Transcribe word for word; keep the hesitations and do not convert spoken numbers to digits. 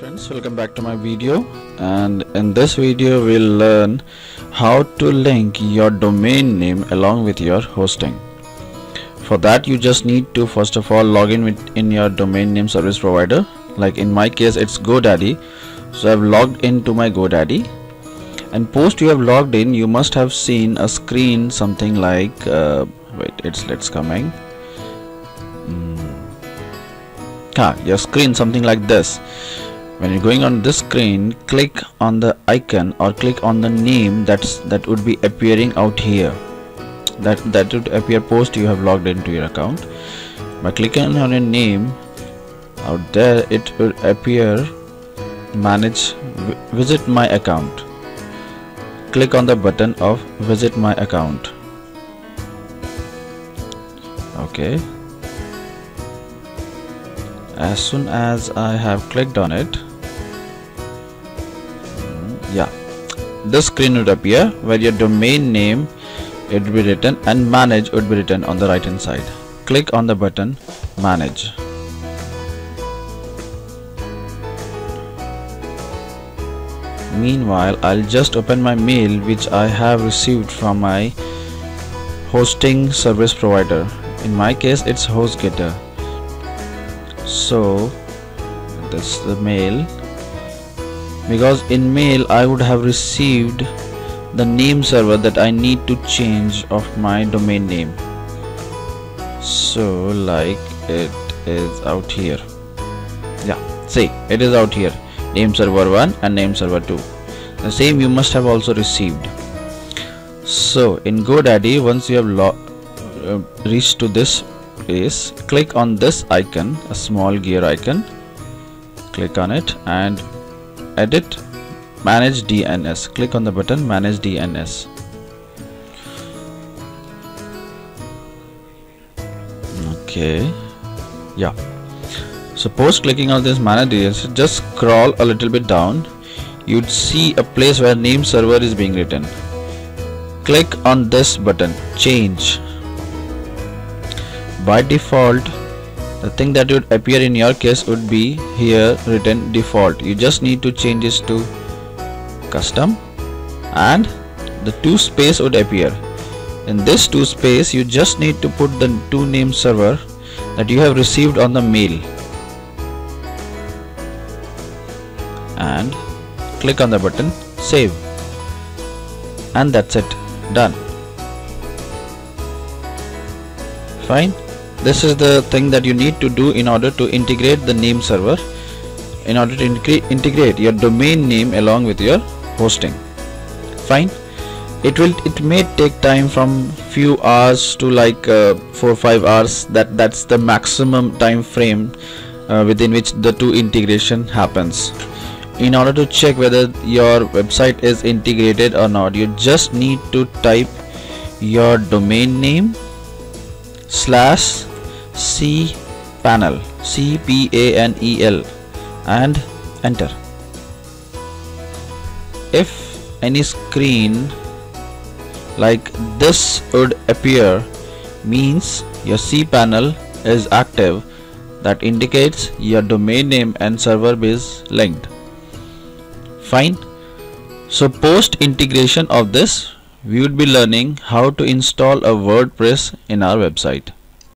Friends, welcome back to my video, and in this video we'll learn how to link your domain name along with your hosting. For that you just need to first of all log in with in your domain name service provider. Like in my case it's GoDaddy, so I've logged into my GoDaddy, and post you have logged in you must have seen a screen something like uh, wait it's let's coming ah, your screen something like this. When you're going on this screen, click on the icon or click on the name that's that would be appearing out here. That that would appear post you have logged into your account. By clicking on your name out there, it will appear manage visit my account. Click on the button of visit my account. Okay. As soon as I have clicked on it, yeah, this screen would appear where your domain name it would be written and manage would be written on the right hand side. Click on the button manage. Meanwhile, I'll just open my mail which I have received from my hosting service provider. In my case it's HostGator. So that's the mail, because in mail I would have received the name server that I need to change of my domain name. So like it is out here. Yeah, see, it is out here, name server one and name server two. The same you must have also received. So in GoDaddy, once you have lo uh, reached to this place, click on this icon, a small gear icon, click on it and edit manage D N S. Click on the button manage D N S. Okay, yeah, so post clicking on this manage D N S, just scroll a little bit down, you'd see a place where name server is being written. Click on this button change. By default, the thing that would appear in your case would be here written default. You just need to change this to custom and the two space would appear. In this two space you just need to put the two name server that you have received on the mail and click on the button save, and that's it, done. Fine. This is the thing that you need to do in order to integrate the name server, in order to integrate your domain name along with your hosting. Fine. It will, it may take time from few hours to like uh, four or five hours. That that's the maximum time frame uh, within which the two integration happens. In order to check whether your website is integrated or not, you just need to type your domain name slash cpanel, C P A N E L, and enter. If any screen like this would appear, means your cpanel is active. That indicates your domain name and server is linked. Fine. So post integration of this, we would be learning how to install a WordPress in our website.